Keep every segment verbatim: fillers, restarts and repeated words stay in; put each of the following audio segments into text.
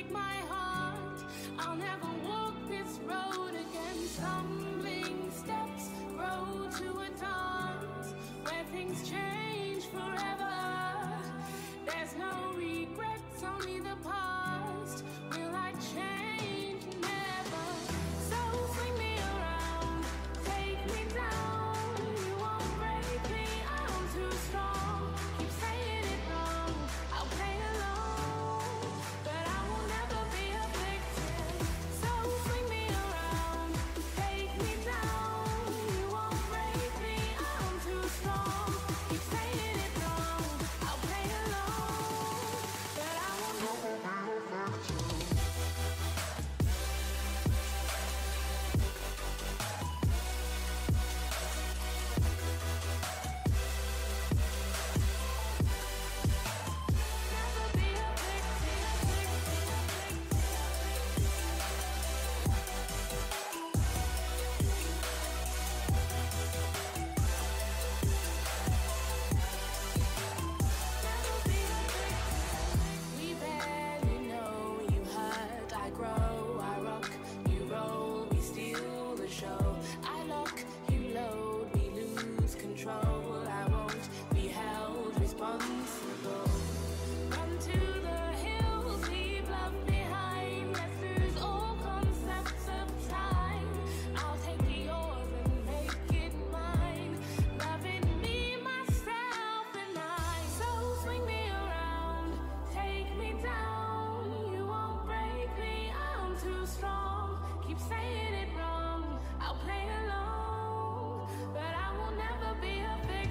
break my heart. I'll never walk this road again. Stumbling steps, road to a dance where things change forever. There's no regrets, only the past. Will I change? Never. So swing me around, take me down. You won't break me, I'm too strong. Keep saying it wrong, I'll play along, but I will never be afflicted. So swing me around, take me down. You won't break me, I'm too strong. Keep saying it wrong, I'll play along, but I will never be afflicted.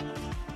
We'll be right back.